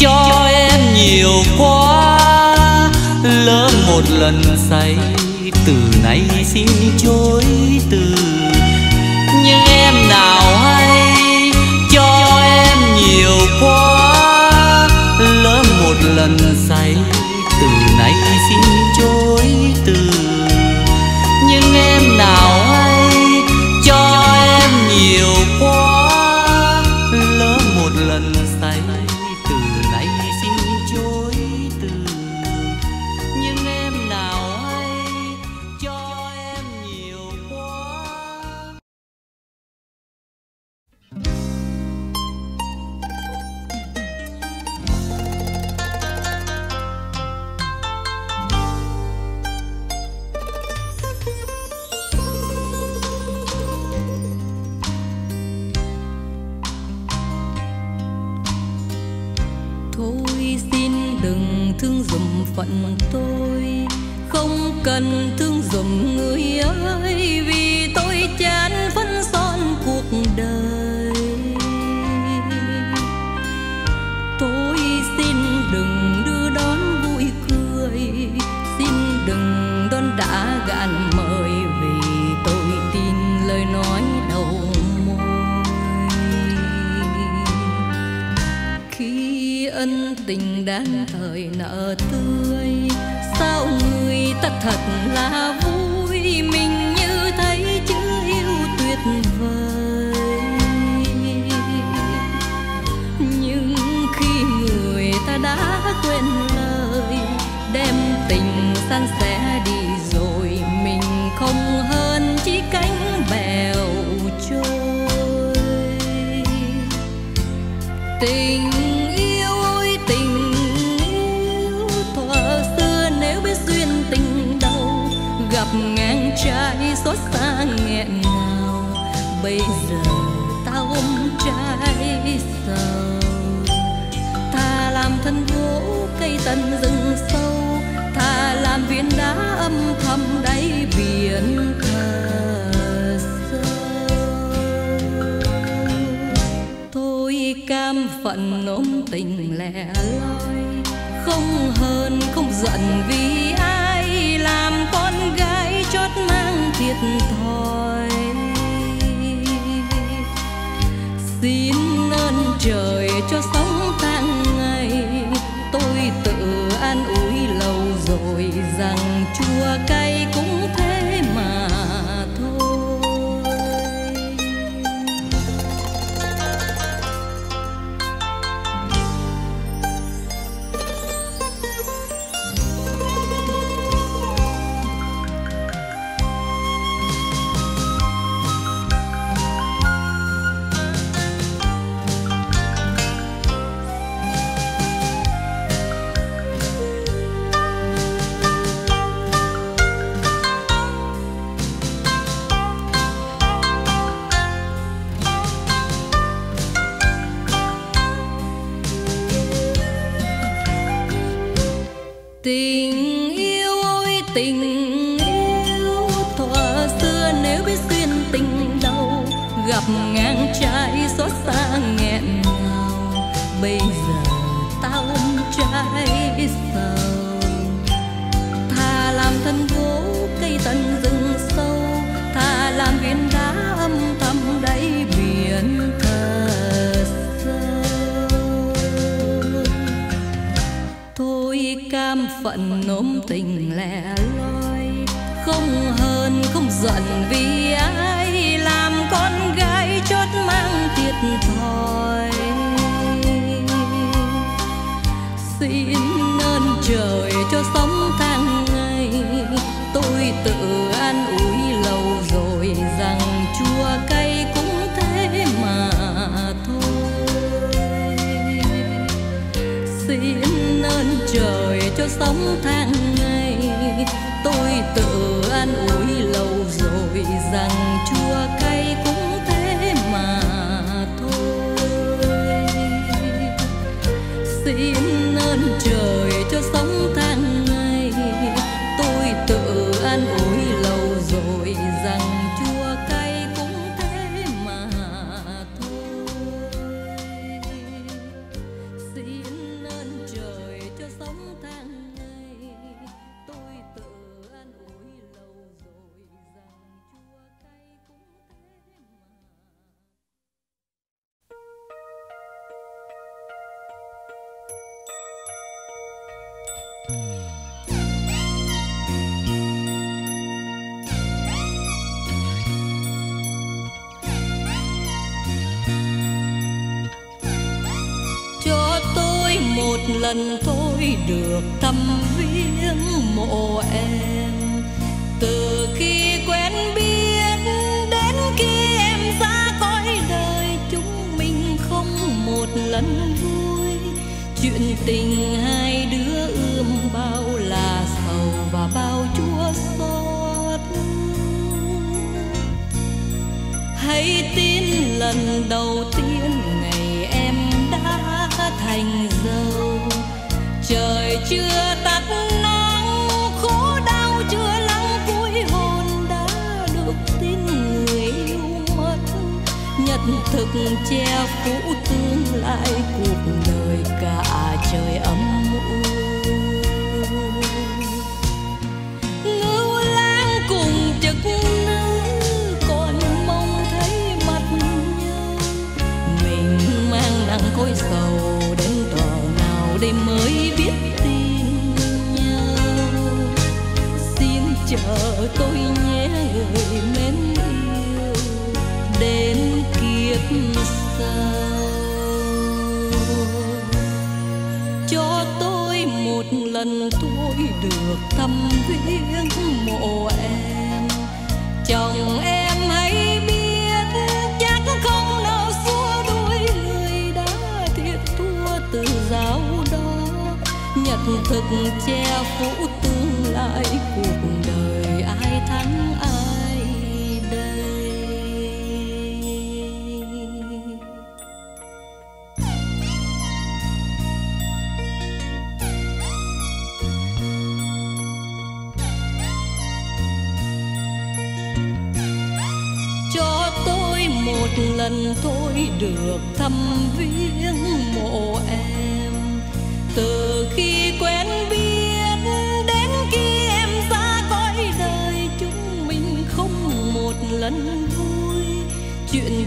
cho em nhiều quá, lỡ một lần say từ nay xin chối từ. Nhưng em nào hay cho em nhiều quá, lỡ một lần say từ nay xin chối từ. Nhưng em nào hay cho em nhiều quá, lỡ một lần say từ nay xin chối từ. Nhưng em nào hay cho em nhiều quá. Thương dùm phận tôi, không cần thương dùm người ơi, vì tôi chán vẫn son cuộc đời. Tôi xin đừng đưa đón vui cười, xin đừng đón đã gạn mời, vì tôi tin lời nói đầu môi. Khi ân tình đang thời nợ tươi, sao người ta thật là vui, mình như thấy chữ yêu tuyệt vời. Nhưng khi người ta đã quên lời, đem tình san sẻ đi rồi, mình không hơn chỉ cánh bèo trôi. Tình ngang trái xót xa nghẹn ngào, bây giờ tao ôm trái sầu. Thà làm thân gỗ cây tần rừng sâu, thà làm viên đá âm thầm đáy biển thờ sâu. Tôi cam phận ôm tình lẻ loi, không hờn không giận vì ai làm con gái chót mang thiệt thòi. Xin ơn trời cho sống tháng ngày, tôi tự an ủi lâu rồi rằng chua cay cũng thế mà thôi. Tình yêu ơi tình yêu, thuở xưa nếu biết duyên tình đâu, gặp ngang trái xót xa nghẹn ngào, bây giờ tao ôm trái sầu. Thà làm thân gỗ cây tần rừng sâu, thà làm viên đá âm thầm đáy biển thờ sâu. Tôi cam phận ôm tình lẻ loi, không hờn không giận vì ai làm con gái chót mang thiệt thòi. Xin ơn trời cho sống tháng ngày, tôi tự an ủi lâu rồi rằng chua cay cũng thế mà thôi. Xin ơn trời cho sống tháng ngày, xin ơn trời cho sống tháng ngày. Tôi tự an ủi lâu rồi rằng chua cay cũng thế mà thôi. Xin ơn trời cho sống tháng ngày. Tôi tự an ủi lâu rồi rằng chua cay cũng thế mà. Cho tôi một lần thôi được thăm viếng mộ em. Từ khi quen biết đến khi em ra cõi đời, chúng mình không một lần vui. Chuyện tình hai đứa ươm bao là sầu và bao chua xót. Hãy tin lần đầu tiên ngày em đã thành dâu. Trời chưa tắt nắng, khổ đau chưa lắng, cuối hồn đã được tin người yêu mất. Nhận thực che phủ tương lai cuộc đời cả trời ấm u. Ngưu lang cùng trực nữ còn mong thấy mặt nhau. Mình mang nặng cõi sầu đến tờ nào đây mới biết tin nhau. Xin chờ tôi nhé người mến yêu đến kiếp sau. Cho tôi một lần tôi được thăm viếng mộ em. Chồng em hãy biết chắc không nào xua đuổi người đã thiệt thua từ giáo đó. Nhật thực che phủ tương lai cuộc đời ai thắng ai đây. Một lần tôi được thăm viếng mộ em. Từ khi quen biết đến khi em ra cõi đời, chúng mình không một lần vui. Chuyện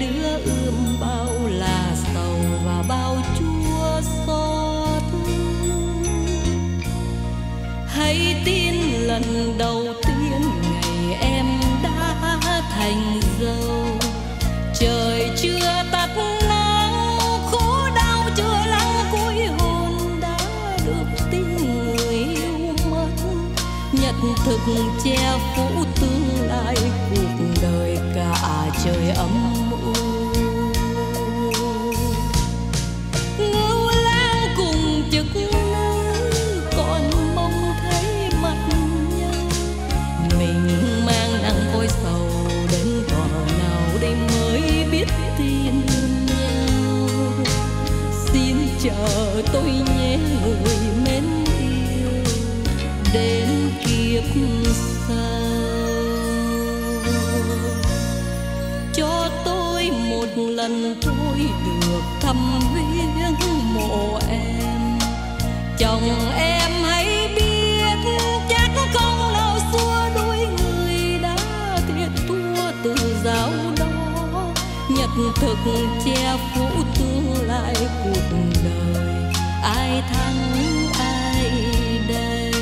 đứa ươm bao là sầu và bao chua xót. Hãy tin lần đầu tiên ngày em đã thành dâu. Trời chưa tắt nắng, khổ đau chưa lắng, cuối hồn đã được tin người yêu mất. Nhật thực che phủ tương lai cuộc đời cả trời âm u. Ngưu lang cùng trực nữ còn mong thấy mặt nhau. Mình mang nặng cõi sầu đến tòa nào đây mới biết tin nhau. Xin chờ tôi nhé người mến yêu đến kiếp sau. Cho tôi một lần tôi được thăm viếng mộ em. Chồng em hãy biết chắc không nào xua đuổi người đã thiệt thua từ giáo đó. Nhật thực che phủ tương lai cuộc đời ai thắng ai đây.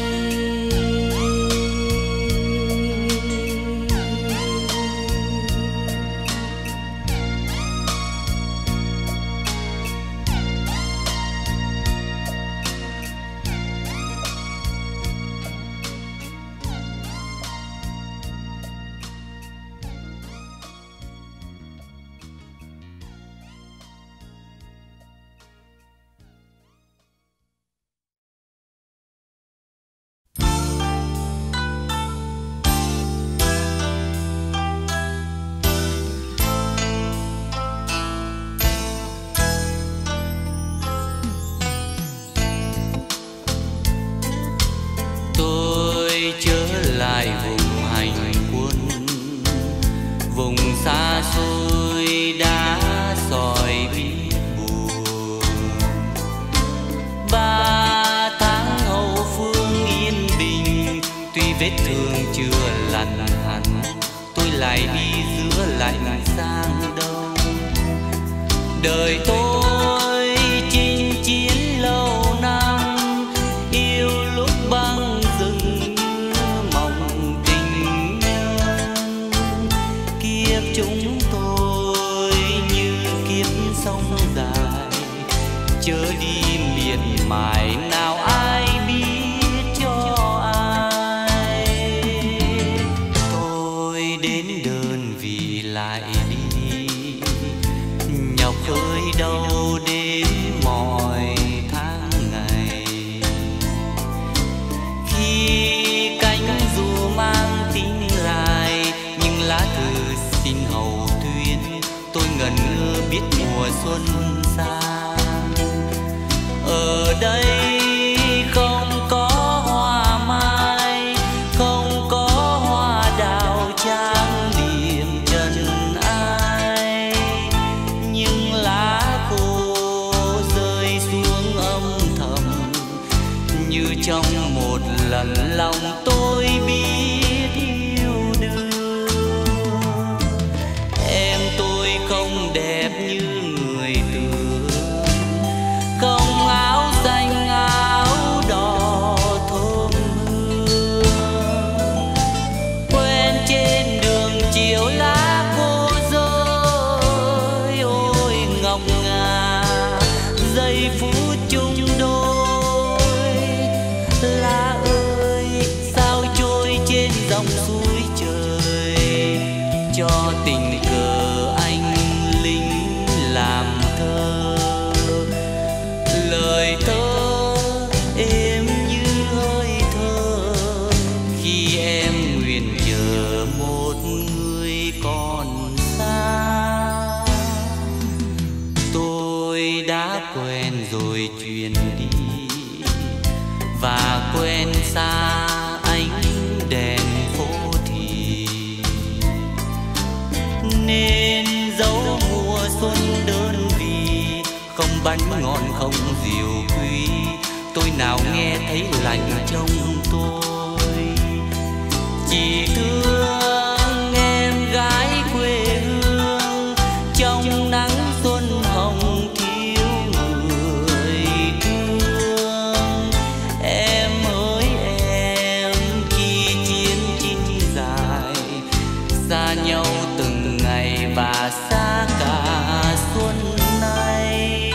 đời tôi chinh chiến lâu năm, yêu lúc băng rừng mộng tình nhau. Kiếp chúng tôi như kiếp sông dài, chớ đi miệt mài nào ai biết cho ai. Tôi đến đơn vị lại đi, nhọc ơi đâu đến mọi tháng ngày. Khi cánh dù mang tiếng dài, nhưng lá thư xin hầu thuyên. Tôi ngẩn ngơ biết mùa xuân xa. Ở đây không có hoa mai, không có hoa đào trang điểm trần ai. Nhưng lá khô rơi xuống âm thầm, như trong một lần lòng tôi biết yêu đương. Em tôi không đẹp như người tưởng, không và quên xa ánh đèn phố thị, nên dấu mùa xuân đơn vị không bánh ngon không diều quý. Tôi nào nghe thấy lạnh trong tôi, chỉ thương em gái quê hương trong nắng xuân hồng. Xa nhau từng ngày và xa cả xuân nay.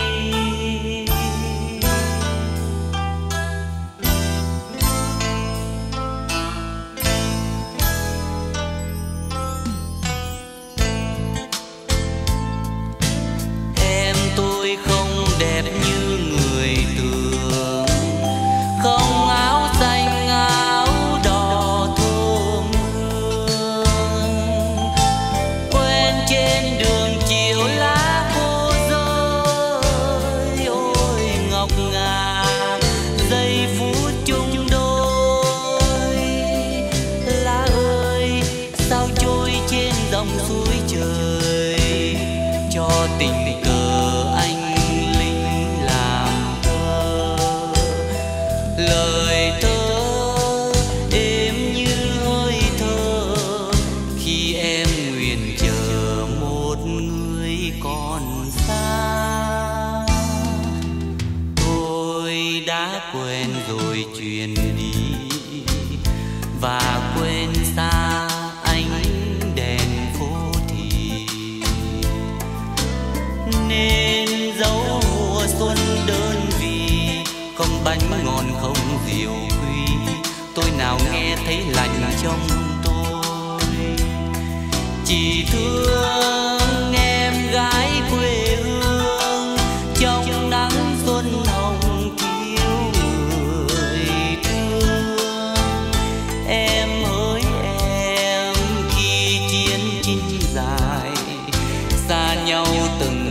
Em tôi không đẹp như người tưởng, không áo xanh áo tình cờ anh lính làm thơ. Lời thơ êm như hơi thơ, khi em nguyện chờ một người còn xa. Tôi đã quên rồi chuyện đi và quên xa anh, nên dấu mùa xuân đơn vị không bánh ngon không diều quý. Tôi nào nghe thấy lạnh trong tôi, chỉ thương em gái quê hương trong nắng xuân hồng thiếu người thương. Em hỡi em khi chiến chinh dài, xa nhau từng